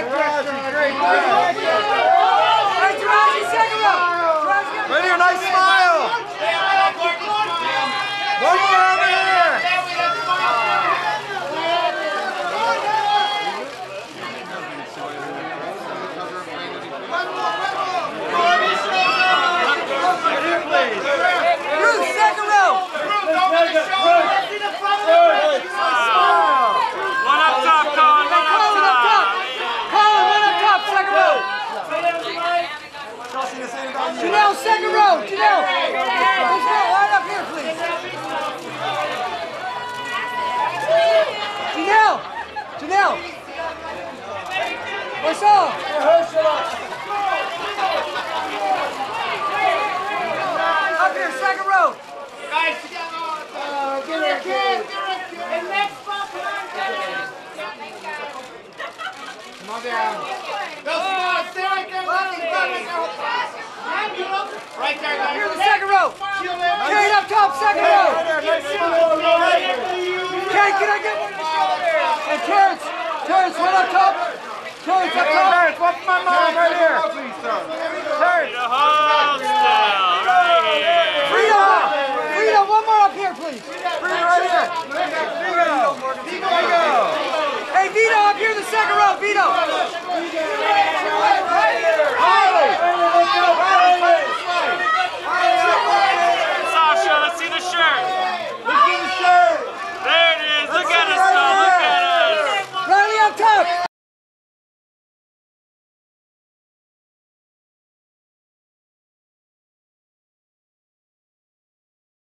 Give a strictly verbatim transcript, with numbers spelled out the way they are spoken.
Ready, a nice smile. One more over here. Ruth, second row. Ruth, over the shoulder. See the front. One up top, Colin. One up top. Colin, one up top, second row. Janelle, second row. Janelle. Janelle, line up here, please. Janelle. Janelle. What's up? Up here, second row. Guys, uh, get her a kid. And next spot, come on, come on down. Go, uh, stay right there. Right there, guys. Here's the second row. Carry up top, second row. Kate, can I get one of the shoulders? And Terrence, Terrence, one up top. Terrence, up top. Terrence, what's my mom right here? Terrence.